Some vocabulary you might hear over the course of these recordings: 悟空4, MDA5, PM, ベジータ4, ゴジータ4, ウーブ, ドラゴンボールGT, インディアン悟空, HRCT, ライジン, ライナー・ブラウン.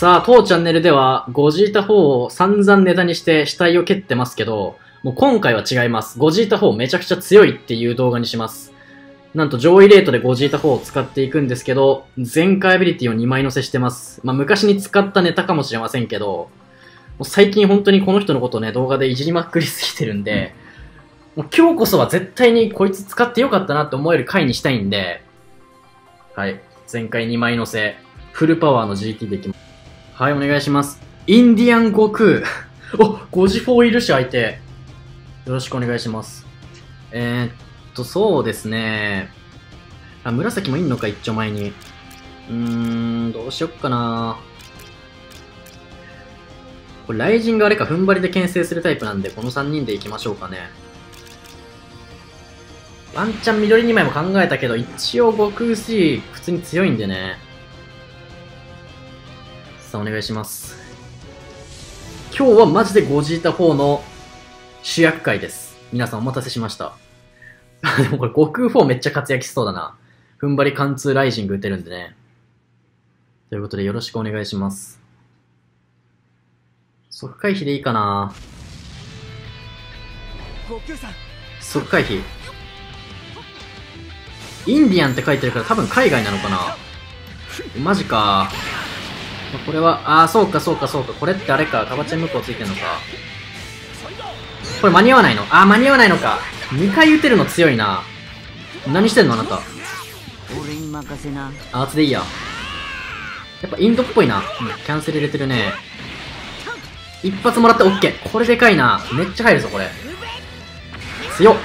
さあ、当チャンネルでは、ゴジータ4を散々ネタにして死体を蹴ってますけど、もう今回は違います。ゴジータ4めちゃくちゃ強いっていう動画にします。なんと上位レートでゴジータ4を使っていくんですけど、全開アビリティを2枚載せしてます。まあ昔に使ったネタかもしれませんけど、もう最近本当にこの人のことをね、動画でいじりまくりすぎてるんで、もう今日こそは絶対にこいつ使ってよかったなって思える回にしたいんで、はい。全開2枚載せ、フルパワーの GT でいきます。はい、お願いします。インディアン悟空。お、ゴジ4いるし、相手。よろしくお願いします。そうですね。あ、紫もいんのか、一丁前に。どうしよっかな。これ、ライジンがあれか、踏ん張りで牽制するタイプなんで、この3人でいきましょうかね。ワンチャン緑2枚も考えたけど、一応悟空3、普通に強いんでね。さあ、お願いします。今日はマジでゴジータ4の主役回です。皆さんお待たせしました。でもこれ、悟空4めっちゃ活躍しそうだな。踏ん張り貫通ライジング打てるんでね。ということで、よろしくお願いします。即回避でいいかな。即回避。インディアンって書いてるから多分海外なのかな。マジか。これは、ああ、そうかそうかそうか。これってあれか。カバチェンムックをついてんのか。これ間に合わないの。ああ、間に合わないのか。2回打てるの強いな。何してんのあなた。アーツでいいや。やっぱインドっぽいな。キャンセル入れてるね。一発もらって OK。これでかいな。めっちゃ入るぞ、これ。強っ。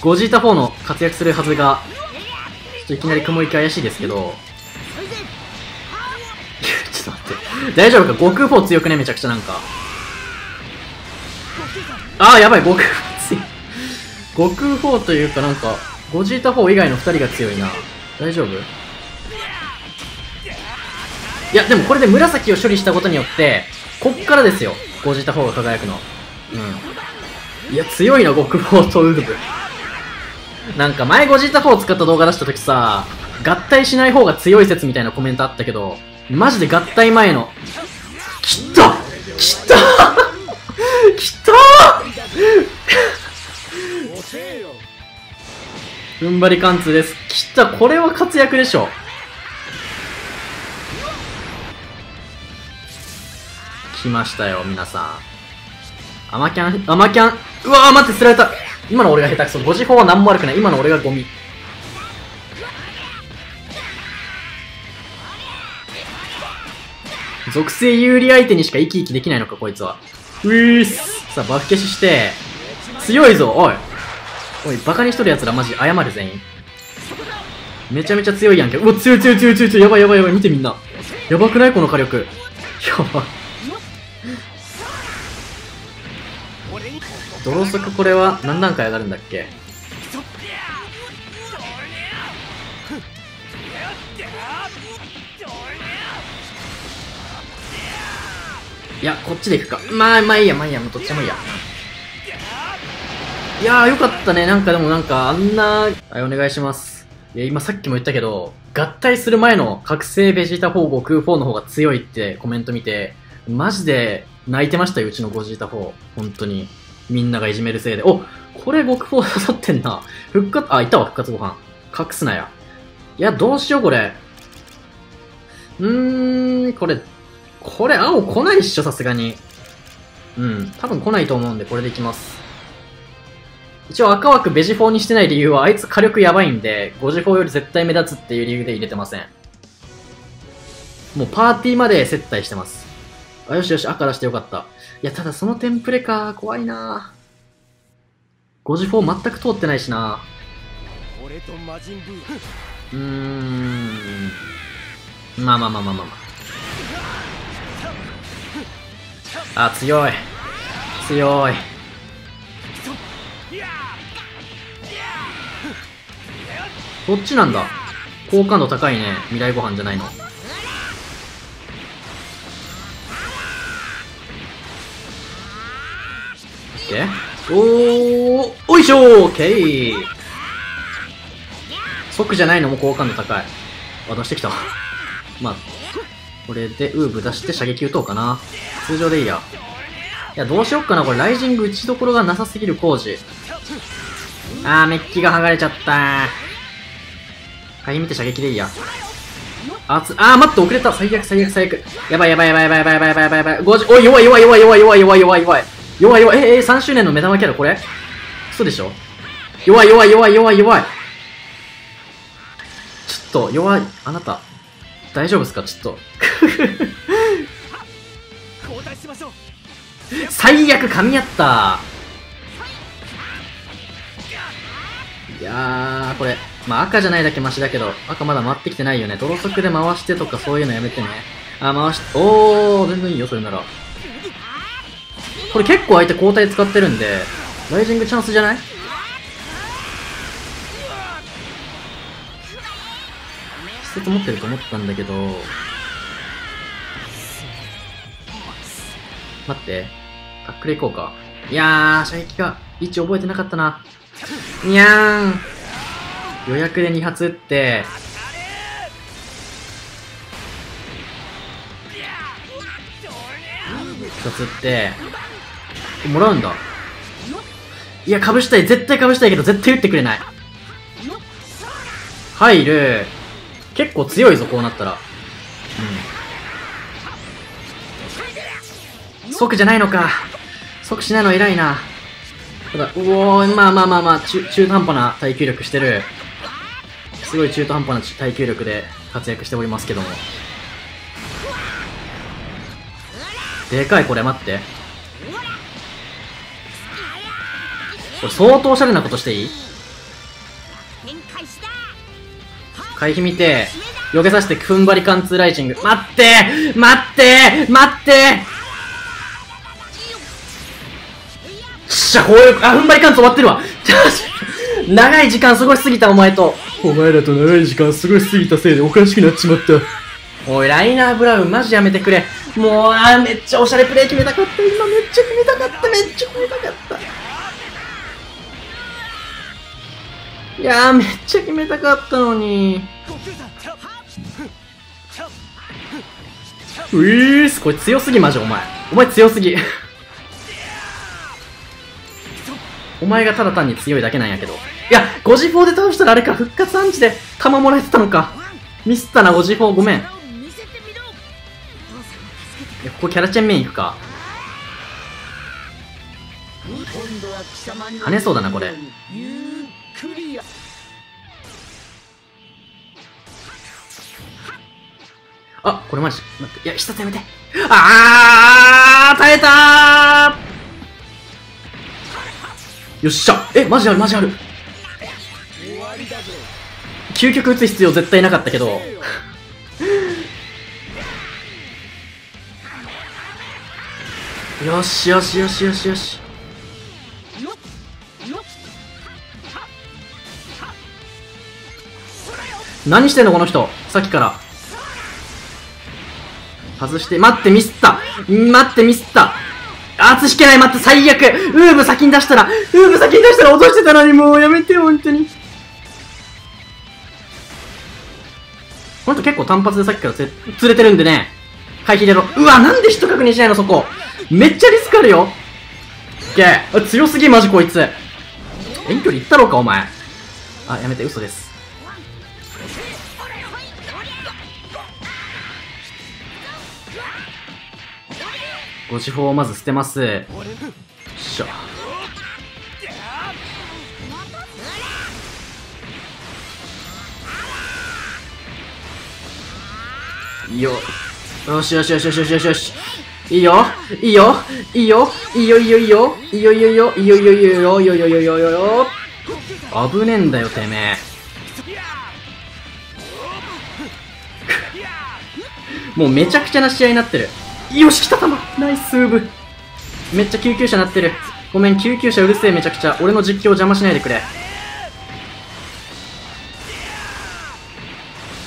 ゴジータ4の活躍するはずが、ちょっといきなり雲行き怪しいですけど。ちょっと待って。大丈夫か？悟空4強くね？めちゃくちゃなんか。ああ、やばい、悟空4強い。悟空4というかなんか、ゴジータ4以外の2人が強いな。大丈夫？いや、でもこれで紫を処理したことによって、こっからですよ。ゴジータ4が輝くの。うん。いや、強いな、悟空4とウーブ。なんか前ゴジータ4使った動画出した時さ、合体しない方が強い説みたいなコメントあったけど、マジで合体前の。きたきたきた踏ん張り貫通です。きた、これは活躍でしょ。来ましたよ、皆さん。アマキャン、アマキャン。うわー、待って、釣られた。今の俺が下手くそ。ゴジ4は何も悪くない。今の俺がゴミ。属性有利相手にしか生き生きできないのか、こいつは。うぃーす。さあ、バフ消しして。強いぞ、おい。おい、バカにしとる奴らマジ謝る全員。めちゃめちゃ強いやんけ。うわ、強い強い強い強い強い。やばいやばいやばい。見てみんな。やばくないこの火力。やばい。泥足これは何段階上がるんだっけ？いや、こっちで行くか。まあ、まあいいや、まあいいや、もうどっちもいいや。いやー、よかったね。なんかでもなんか、あんな、はい、お願いします。いや、今さっきも言ったけど、合体する前の覚醒ベジータ4、悟空4の方が強いってコメント見て、マジで泣いてましたよ、うちのゴジータ4。本当に。みんながいじめるせいで。お、これ悟空4刺さってんな。復活、あ、いたわ、復活ご飯。隠すなや。いや、どうしよう、これ。これ青来ないっしょ、さすがに。うん。多分来ないと思うんで、これでいきます。一応赤枠ベジ4にしてない理由は、あいつ火力やばいんで、ゴジ4より絶対目立つっていう理由で入れてません。もうパーティーまで接待してます。あ、よしよし、赤出してよかった。いや、ただそのテンプレか、怖いなゴジ4全く通ってないしなまあまあまあまあまあまあ。あ、強い。強い。こっちなんだ。好感度高いね。未来ご飯じゃないの。おー、おいしょー、OK。即じゃないのも好感度高い。あ、出してきた。まあ、これでウーブ出して射撃打とうかな。通常でいいや。いや、どうしよっかな。これ、ライジング打ちどころがなさすぎる工事。あー、メッキが剥がれちゃったー。かゆみて射撃でいいや。あー、待って、遅れた。最悪、最悪、最悪。やばい、やばい、やばい、やばい、やばい、やばい、やばい、やばい。50、おい、弱い、弱い、弱い、弱い、弱い、弱い、弱い、弱い。弱い、弱い、3周年の目玉キャラこれ？嘘でしょ？弱い、弱い、弱い、弱い、弱い。ちょっと、弱い、あなた。大丈夫ですか？ちょっと。最悪噛み合った。いやー、これ、まあ、赤じゃないだけマシだけど、赤まだ回ってきてないよね。泥足で回してとかそういうのやめてね。あ、回し、おー、全然いいよ、それなら。これ結構相手交代使ってるんで、ライジングチャンスじゃない？施設持ってると思ったんだけど、待って。タックルいこうか。いやー、射撃が位置覚えてなかったな。にゃーん。予約で2発撃って。1発撃って。もらうんだ。いや、被したい。絶対被したいけど、絶対撃ってくれない。入る。結構強いぞ、こうなったら。うん。即じゃないのか。即しないの偉いな。ただ、うおー、まあまあまあまあ、中途半端な耐久力してる。すごい中途半端な耐久力で活躍しておりますけども。でかい、これ、待って。これ相当おしゃれなことしていい？回避見て、避けさせて踏ん張り貫通ライジング。待って待って待ってしゃ、こういう、あ、踏ん張り貫通終わってるわ。長い時間過ごしすぎた、お前と。お前らと長い時間過ごしすぎたせいでおかしくなっちまった。おい、ライナー・ブラウン、マジやめてくれ。もう、あ、めっちゃおしゃれプレー決めたかった。今、めっちゃ決めたかった。めっちゃ決めたかった。いやー、めっちゃ決めたかったのに。うぃーす、これ強すぎ、マジ、お前。お前強すぎ。お前がただ単に強いだけなんやけど。いや、5時4で倒したらあれか、復活アンチで弾もらえてたのか。ミスったな、5時4、ごめん。ここキャラチェンメイン行くか。跳ねそうだな、これ。あ、これマジ、待って、いや、下手やめて。あー、耐えたー。よっしゃ、え、マジあるマジある。究極打つ必要絶対なかったけど。よしよしよしよしよし。何してんのこの人、さっきから。外して、待ってミスった、待ってミスった、圧引けない、待って、最悪。ウーブ先に出したら落としてたのに、もうやめてよ、本当に。この人結構単発でさっきから釣れてるんでね。回避でやろう。うわ、なんで人確認しないの、そこ。めっちゃリスクあるよ。オッケー。強すぎ、マジこいつ。遠距離行ったろうか、お前。あ、やめて、嘘です。ご時報をまず捨てます。よっしゃ。いいよ。よしよしよしよしよしよしよし。いいよ。いいよ。いいよ。いいよいいよいいよ。いいよいいよいいよ。いいよいいよいいよいいよいいよいいよいいよ。危ねえんだよ、てめえ。もうめちゃくちゃな試合になってる。よし、来た球ナイスーブ。めっちゃ救急車鳴ってる。ごめん、救急車うるせえ、めちゃくちゃ。俺の実況を邪魔しないでくれ。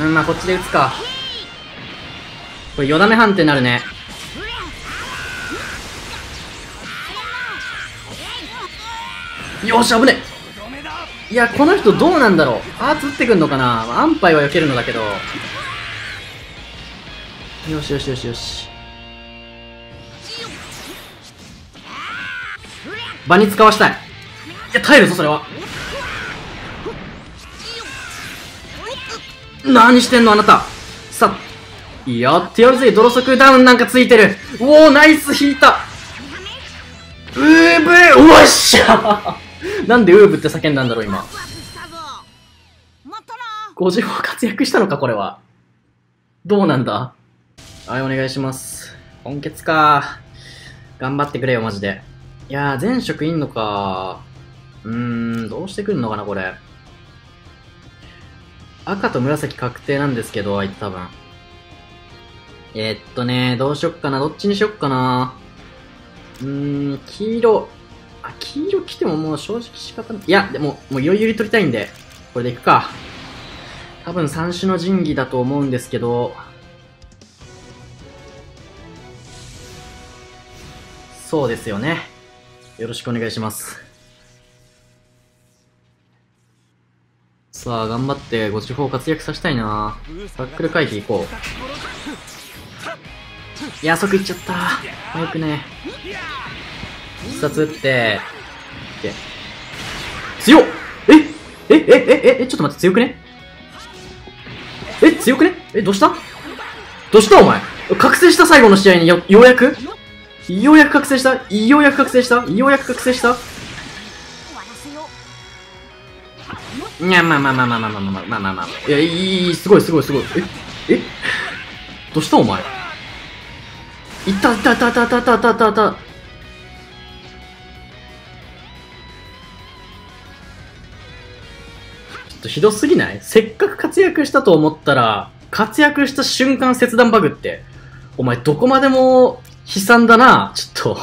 うん、まあこっちで打つか。これ、よだめ判定になるね。よし、危ねえ。いや、この人どうなんだろう。あー、打ってくんのかな。安牌は避けるのだけど。よしよしよしよし。場に使わしたい。いや、耐えるぞ、それは。何してんの、あなた。さ、やってやるぜ。泥足ダウンなんかついてる。おお、ナイス引いた。ウーブー、おっしゃなんでウーブって叫んだんだろう、今。50も活躍したのか、これは。どうなんだ。はい、お願いします。本決か。頑張ってくれよ、マジで。いやー、全職いんのか。どうしてくんのかな、これ。赤と紫確定なんですけど、あいつ多分。どうしよっかな。どっちにしよっかな。黄色。あ、黄色来てももう正直仕方ない。いや、でも、もういろいろ取りたいんで、これでいくか。多分三種の神器だと思うんですけど、そうですよね。よろしくお願いします。さあ、頑張ってご地方活躍させたいな。タックル回避行こう。いや、即行っちゃった。早くね。必殺打って。強っ！え、ちょっと待って、強くね？え、強くね？え、どうしたお前。覚醒した最後の試合にようやく覚醒したようやく覚醒したいや、まあ。いや、いい、すごい。えどうしたお前。いった。ひどすぎない？せっかく活躍したと思ったら、活躍した瞬間切断バグって、お前どこまでも悲惨だな。ちょっと、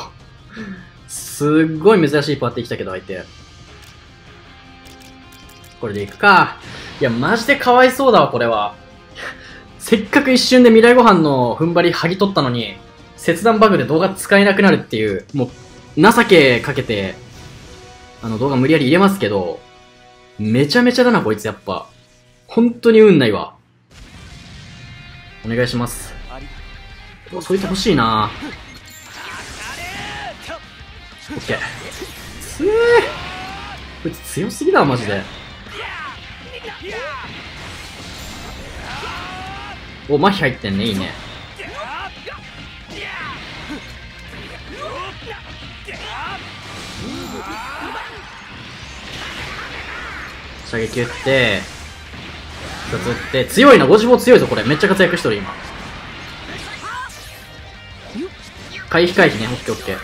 すっごい珍しいパーティー来たけど、相手。これでいくか。いや、マジでかわいそうだわ、これは。せっかく一瞬で未来ご飯の踏ん張り剥ぎ取ったのに、切断バグで動画使えなくなるっていう、もう、情けかけて、動画無理やり入れますけど、めちゃめちゃだな、こいつやっぱ。本当に運ないわ。お願いします。そう言ってほしいな。オッケー。つえー。こいつ強すぎだわ、マジで。お、麻痺入ってんね、いいね。射撃打って、2つ打って、強いな、ゴジボウ強いぞ、これ。めっちゃ活躍しとる、今。回避ね、オッケーオッケ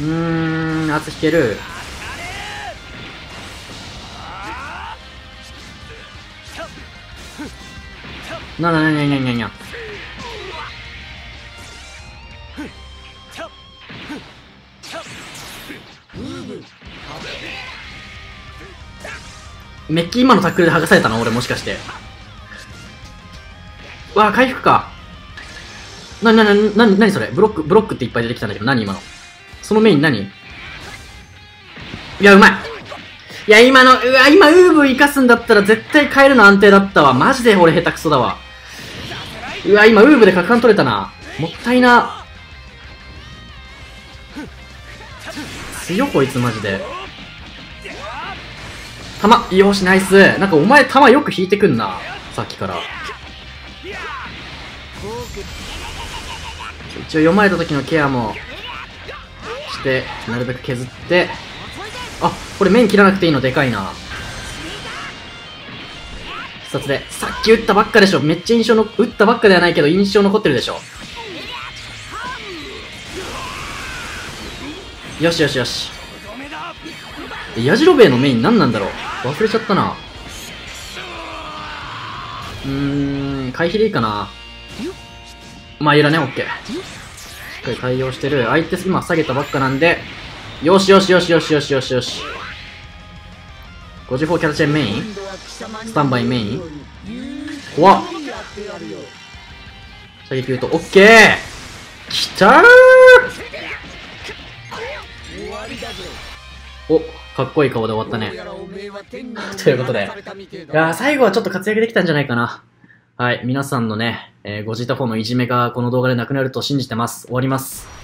ー。圧引ける。なにゃ。メッキ今のタックルで剥がされたの俺もしかして。わあ、回復か。なにそれ。ブロックっていっぱい出てきたんだけど、何今の。そのメイン何？いや、うまい。いや、今の、うわ、今、ウーブ生かすんだったら絶対変えるの安定だったわ。マジで俺下手くそだわ。うわ、今、ウーブで角換取れたな。もったいな。強こいつマジで。弾、よし、ナイス。なんかお前弾よく引いてくんな。さっきから。一応読まれた時のケアもして、なるべく削って。あ、これ面切らなくていいのでかいな。一冊で。さっき打ったばっかでしょ。めっちゃ印象の、打ったばっかではないけど印象残ってるでしょ。よし。矢印兵衛のメイン何なんだろう。忘れちゃったな。回避でいいかな。まあ、いらね、オッケー。しっかり対応してる。相手、今下げたばっかなんで。よし。54キャラチェンメイン？スタンバイメイン？怖っ。射撃言うと、オッケー！きたー！お、かっこいい顔で終わったね。ということで、いや最後はちょっと活躍できたんじゃないかな。はい、皆さんのね、ご自宅のいじめがこの動画でなくなると信じてます。終わります。